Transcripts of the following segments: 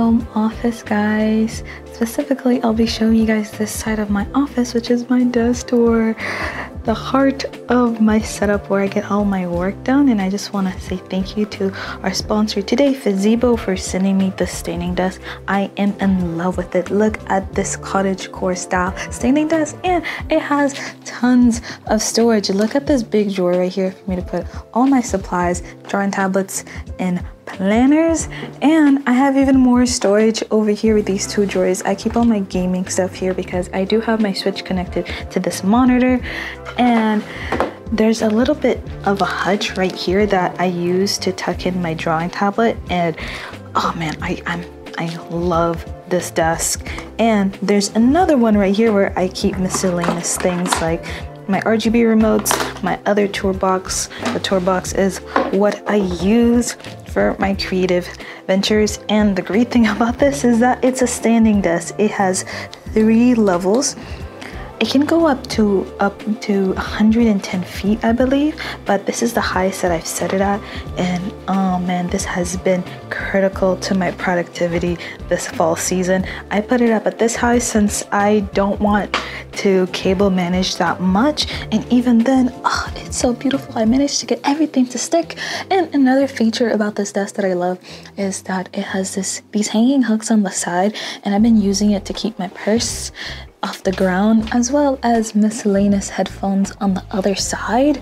home office, guys. Specifically, I'll be showing you guys this side of my office, which is my desk tour, the heart of my setup where I get all my work done. And I just want to say thank you to our sponsor today, Fezibo, for sending me the staining desk. I am in love with it. Look at this cottagecore style staining desk, and it has tons of storage. Look at this big drawer right here for me to put all my supplies, drawing tablets, and planners. And I have even more storage over here with these two drawers. I keep all my gaming stuff here because I do have my Switch connected to this monitor, and there's a little bit of a hutch right here that I use to tuck in my drawing tablet. And oh man, I love this desk. And there's another one right here where I keep miscellaneous things like my RGB remotes, my other toolbox. The toolbox is what I use for my creative ventures. And the great thing about this is that it's a standing desk. It has 3 levels. It can go up to 110 feet, I believe, but this is the highest that I've set it at. And oh man, this has been critical to my productivity this fall season. I put it up at this high since I don't want to cable manage that much. And even then, oh, it's so beautiful. I managed to get everything to stick. And another feature about this desk that I love is that it has these hanging hooks on the side, and I've been using it to keep my purse off the ground, as well as miscellaneous headphones on the other side.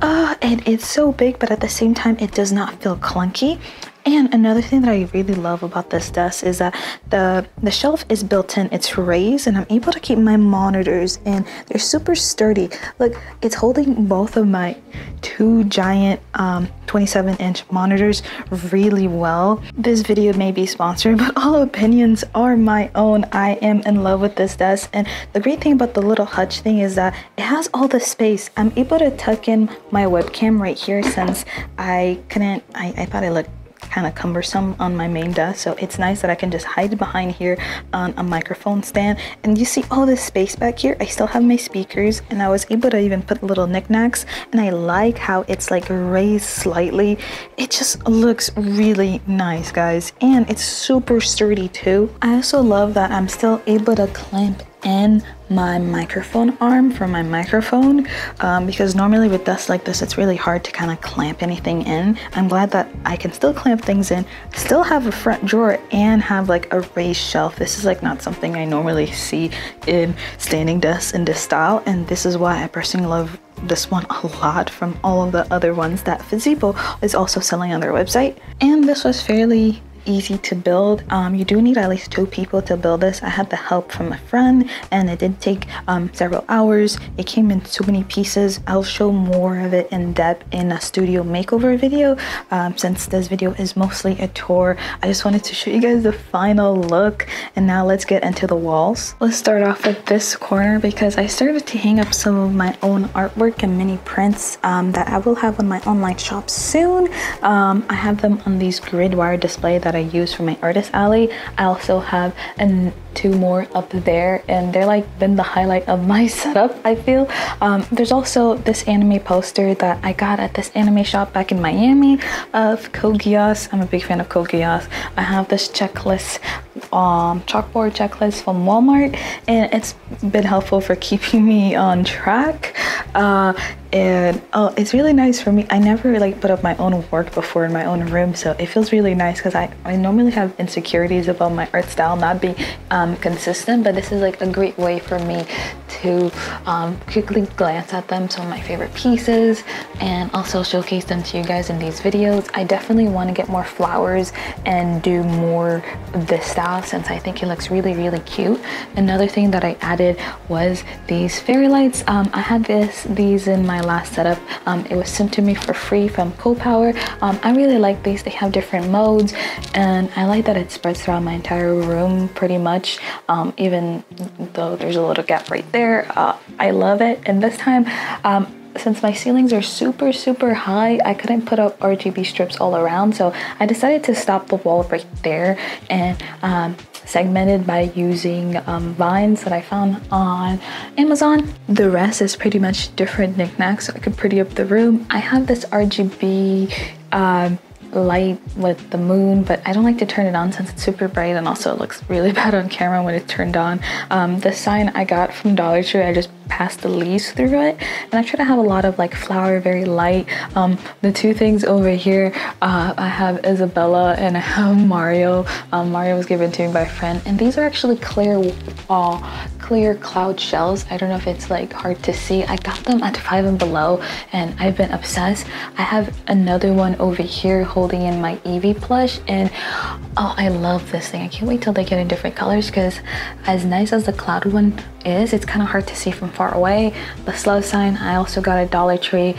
And it's so big, but at the same time it does not feel clunky. And another thing that I really love about this desk is that the shelf is built in, it's raised, and I'm able to keep my monitors, and they're super sturdy. Look, it's holding both of my 2 giant 27-inch monitors really well. This video may be sponsored, but all opinions are my own. I am in love with this desk. And the great thing about the little hutch thing is that it has all the space. I'm able to tuck in my webcam right here since I thought it looked kind of cumbersome on my main desk, so it's nice that I can just hide behind here on a microphone stand. And you see all this space back here. I still have my speakers, and I was able to even put little knickknacks. And I like how it's like raised slightly. It just looks really nice, guys, and it's super sturdy too. I also love that I'm still able to clamp in my microphone arm for my microphone, because normally with desks like this, it's really hard to kind of clamp anything in. I'm glad that I can still clamp things in, still have a front drawer, and have like a raised shelf. This is like not something I normally see in standing desks in this style, and this is why I personally love this one a lot from all of the other ones that Fezibo is also selling on their website. And this was fairly easy to build. You do need at least 2 people to build this. I had the help from a friend, and it did take several hours. It came in so many pieces. I'll show more of it in depth in a studio makeover video. Since this video is mostly a tour, I just wanted to show you guys the final look. And now let's get into the walls. Let's start off with this corner because I started to hang up some of my own artwork and mini prints that I will have on my online shop soon. I have them on these grid wire display that I use for my artist alley. I also have 2 more up there, and they're like been the highlight of my setup, I feel. There's also this anime poster that I got at this anime shop back in Miami of Code Geass. I'm a big fan of Code Geass. I have this checklist, chalkboard checklist from Walmart, and it's been helpful for keeping me on track. And oh, it's really nice for me. I never like put up my own work before in my own room, so it feels really nice because I normally have insecurities about my art style not being consistent, but this is like a great way for me to quickly glance at them, some of my favorite pieces, and also showcase them to you guys in these videos. I definitely want to get more flowers and do more of this style since I think it looks really, really cute. Another thing that I added was these fairy lights. I had these in my last setup. It was sent to me for free from Cool Power. I really like these. They have different modes, and I like that it spreads throughout my entire room pretty much, even though there's a little gap right there. I love it. And this time, since my ceilings are super, super high, I couldn't put up RGB strips all around, so I decided to stop the wall right there and segmented by using vines that I found on Amazon. The rest is pretty much different knickknacks, so I could pretty up the room. I have this RGB light with the moon, but I don't like to turn it on since it's super bright, and also it looks really bad on camera when it's turned on. This sign I got from Dollar Tree. I just passed the leaves through it, and I try to have a lot of like flower, very light. The two things over here, I have Isabella and I have Mario. Mario was given to me by a friend, and these are actually clear cloud shells. I don't know if it's like hard to see. I got them at Five and Below and I've been obsessed. I have another one over here holding in my Eevee plush, and oh, I love this thing. I can't wait till they get in different colors, because as nice as the cloud one is, it's kind of hard to see from far away. The slow sign I also got at Dollar Tree.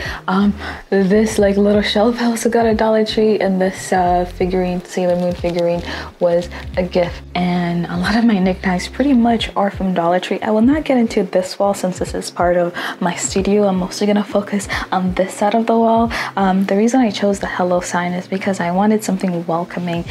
This like little shelf I also got at Dollar Tree, and this figurine, Sailor Moon figurine, was a gift. And a lot of my knickknacks pretty much are from Dollar Tree. I will not get into this wall since this is part of my studio. I'm mostly gonna focus on this side of the wall. The reason I chose the hello sign is because I wanted something welcoming.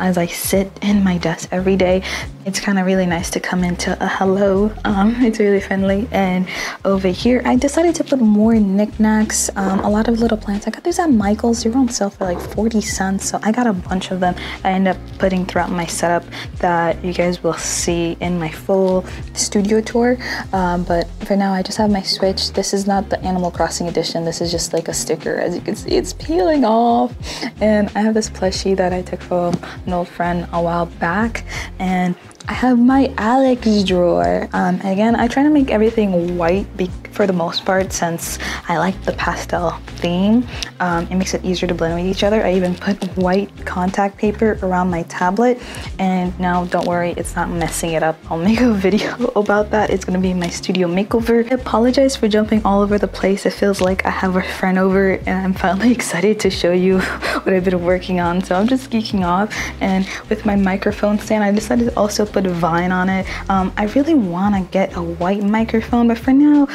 As I sit in my desk every day, it's kind of really nice to come into a hello. It's really friendly. And over here I decided to put more knickknacks, a lot of little plants. I got these at Michael's. They were on sale for like 40 cents, so I got a bunch of them. I end up putting throughout my setup that you guys will see in my full studio tour. But for now I just have my Switch. This is not the Animal Crossing edition. This is just like a sticker. As you can see, it's peeling off. And I have this plushie that I took from an old friend a while back, and I have my Alex drawer. Again, I try to make everything white for the most part, since I like the pastel theme. It makes it easier to blend with each other. I even put white contact paper around my tablet, and now don't worry, it's not messing it up. I'll make a video about that. It's gonna be my studio makeover. I apologize for jumping all over the place. It feels like I have a friend over and I'm finally excited to show you what I've been working on. So I'm just geeking off, and with my microphone stand I decided to also put vine on it. I really want to get a white microphone, but for now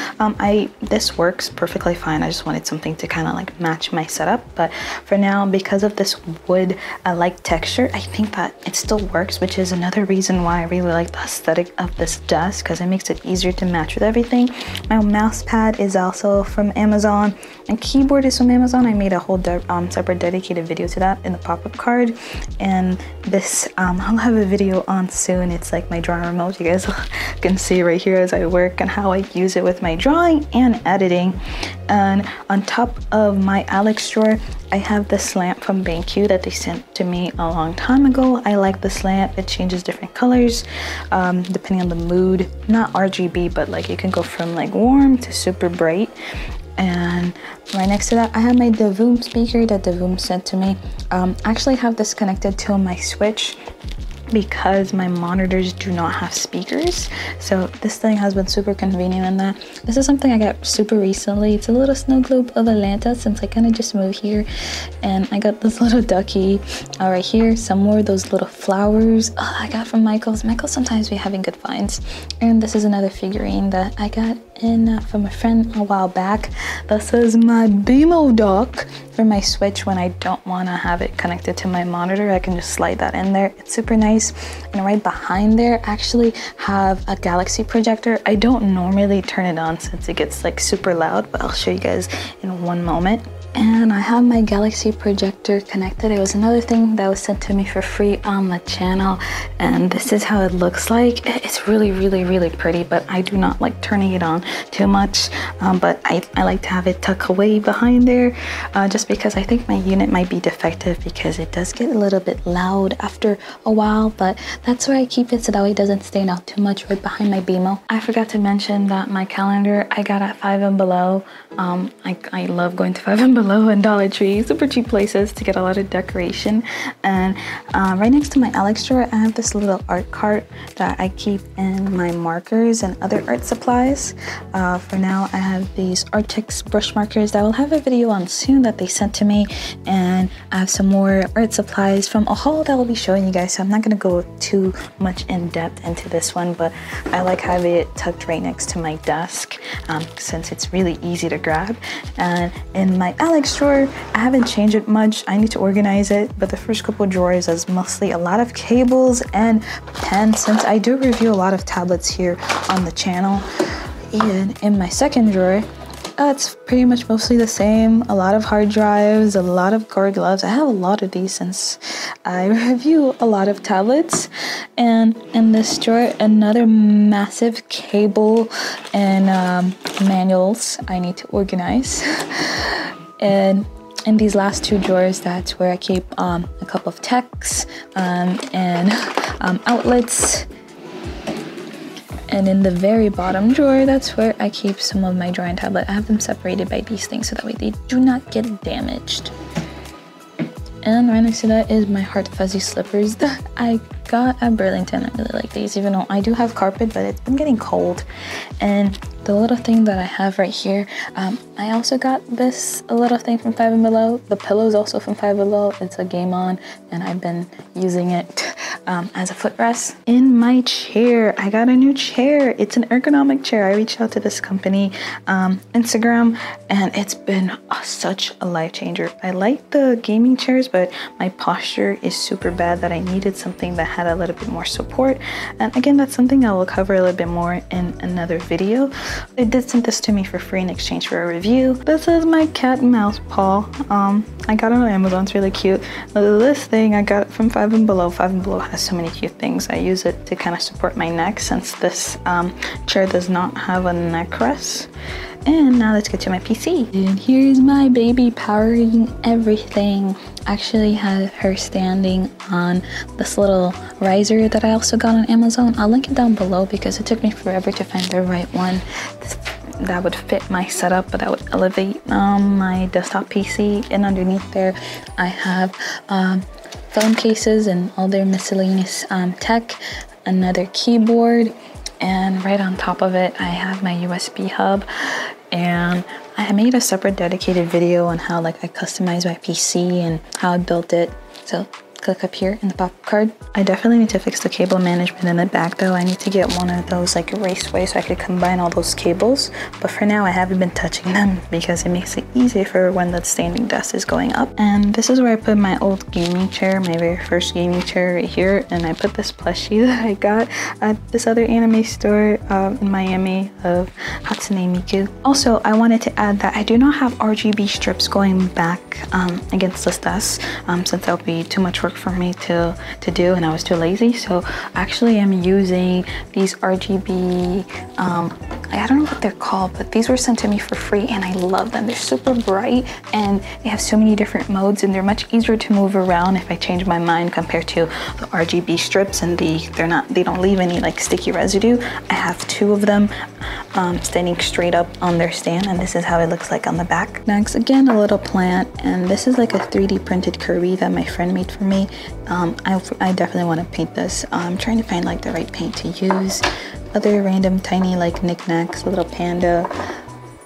this works perfectly fine. I just wanted something to kind of like match my setup, but for now, because of this wood like texture, I think that it still works, which is another reason why I really like the aesthetic of this desk, because it makes it easier to match with everything. My mouse pad is also from Amazon, and keyboard is from Amazon. I made a whole separate dedicated video to that in the pop-up card, and this I'll have a video on soon. It's like my drawing remote. You guys can see right here as I work and how I use it with my drawing and editing. And on top of my Alex drawer, I have this lamp from BenQ that they sent to me a long time ago. I like this lamp. It changes different colors depending on the mood. Not RGB, but like it can go from like warm to super bright. And right next to that, I have my Devoom speaker that Devoom sent to me. I actually have this connected to my Switch, because my monitors do not have speakers, so this thing has been super convenient in that. This is something I got super recently. It's a little snow globe of Atlanta, since I kind of just moved here, and I got this little ducky right here. Some more of those little flowers I got from Michael's. Michael's sometimes be having good finds. And this is another figurine that I got in from a friend a while back. This is my demo dock for my Switch. When I don't want to have it connected to my monitor, I can just slide that in there. It's super nice. And right behind there I actually have a Galaxy projector. I don't normally turn it on since it gets like super loud, but I'll show you guys in one moment. And I have my Galaxy projector connected. It was another thing that was sent to me for free on the channel, and this is how it looks like. It's really really pretty, but I do not like turning it on too much. But I like to have it tucked away behind there, just because I think my unit might be defective, because it does get a little bit loud after a while. But that's where I keep it, so that way it doesn't stand out too much right behind my BMO. I forgot to mention that my calendar I got at Five and Below. I love going to Five and Below and Dollar Tree, super cheap places to get a lot of decoration. And right next to my Alex drawer I have this little art cart that I keep in my markers and other art supplies. For now I have these Arctix brush markers that I will have a video on soon that they sent to me, and I have some more art supplies from a haul that I will be showing you guys, so I'm not going to go too much in depth into this one, but I like having it tucked right next to my desk since it's really easy to grab. And in my Alex drawer, I haven't changed it much. I need to organize it, but the first couple drawers is mostly a lot of cables and pens, since I do review a lot of tablets here on the channel. And in my second drawer it's pretty much mostly the same. A lot of hard drives, a lot of core gloves. I have a lot of these since I review a lot of tablets. And in this drawer, another massive cable and manuals I need to organize. And in these last two drawers, that's where I keep a couple of techs and outlets. And in the very bottom drawer, that's where I keep some of my drawing tablet. I have them separated by these things so that way they do not get damaged. And right next to that is my heart fuzzy slippers that I got at Burlington. I really like these, even though I do have carpet, but it's been getting cold. And the little thing that I have right here, I also got this little thing from Five and Below. The pillow is also from Five and Below. It's a Game On, and I've been using it as a footrest. In my chair, I got a new chair. It's an ergonomic chair. I reached out to this company, Instagram, and it's been such a life changer. I like the gaming chairs, but my posture is super bad that I needed something that had a little bit more support. And again, that's something I will cover a little bit more in another video. They did send this to me for free in exchange for a review. This is my cat and mouse paw. I got it on Amazon. It's really cute. This thing I got from Five and Below. Five and Below has so many cute things. I use it to kind of support my neck since this chair does not have a neck rest. And now let's get to my PC. And here's my baby powering everything. I actually have her standing on this little riser that I also got on Amazon. I'll link it down below because it took me forever to find the right one that would fit my setup, but that would elevate my desktop PC. And underneath there, I have phone cases and all their miscellaneous tech, another keyboard, and right on top of it I have my USB hub. And I made a separate dedicated video on how like I customized my PC and how I built it, so click up here in the pop card. I definitely need to fix the cable management in the back though. I need to get one of those like raceways so I could combine all those cables, but for now I haven't been touching them because it makes it easier for when that standing desk is going up. And this is where I put my old gaming chair, my very first gaming chair right here, and I put this plushie that I got at this other anime store in Miami of Hatsune Miku. Also, I wanted to add that I do not have RGB strips going back against this desk since that would be too much work for me to do, and I was too lazy. So actually I'm using these RGB I don't know what they're called, but these were sent to me for free and I love them. They're super bright and they have so many different modes and they're much easier to move around if I change my mind compared to the RGB strips, and they don't leave any like sticky residue. I have two of them standing straight up on their stand, and this is how it looks like on the back. Next, again, a little plant, and this is like a 3D printed Kirby that my friend made for me. I definitely want to paint this. I'm trying to find like the right paint to use. Other random tiny like knickknacks, a little panda,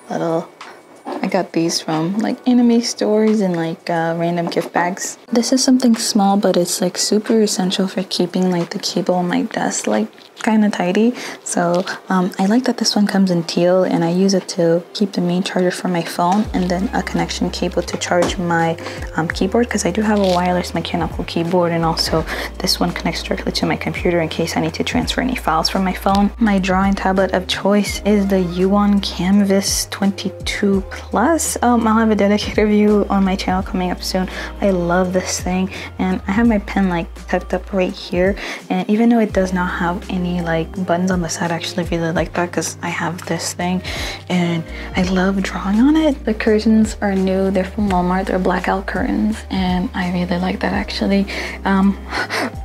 I got these from like anime stores and like random gift bags. This is something small, but it's like super essential for keeping like the cable on my desk like kind of tidy. So I like that this one comes in teal, and I use it to keep the main charger for my phone and then a connection cable to charge my keyboard, because I do have a wireless mechanical keyboard, and also this one connects directly to my computer in case I need to transfer any files from my phone. My drawing tablet of choice is the HUION Kamvas 22 Plus. I'll have a dedicated review on my channel coming up soon. I love this thing, and I have my pen like tucked up right here, and even though it does not have any like buttons on the side, I actually really like that because I have this thing and I love drawing on it. The curtains are new. They're from Walmart. They're blackout curtains, and I really like that. Actually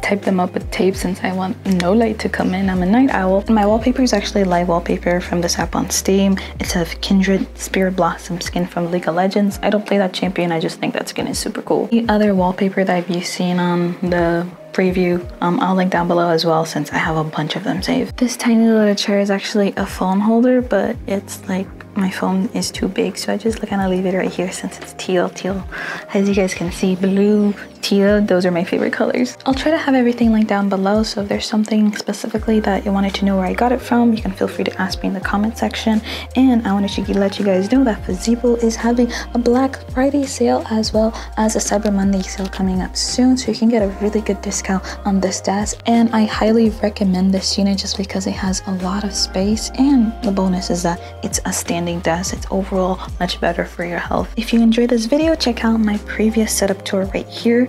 typed them up with tape since I want no light to come in. I'm a night owl. My wallpaper is actually live wallpaper from this app on Steam. It's a Kindred Spirit Blossom skin from League of Legends. I don't play that champion, I just think that skin is super cool. The other wallpaper that you've seen on the preview, I'll link down below as well since I have a bunch of them saved. This tiny little chair is actually a phone holder, but it's like my phone is too big, so I just kind of leave it right here since it's teal. As you guys can see, blue, teal, those are my favorite colors. I'll try to have everything linked down below, so if there's something specifically that you wanted to know where I got it from, you can feel free to ask me in the comment section. And I wanted to let you guys know that Fezibo is having a Black Friday sale as well as a Cyber Monday sale coming up soon, so you can get a really good discount on this desk. And I highly recommend this unit just because it has a lot of space, and the bonus is that it's a stand standing desk. It's overall much better for your health. If you enjoyed this video, check out my previous setup tour right here,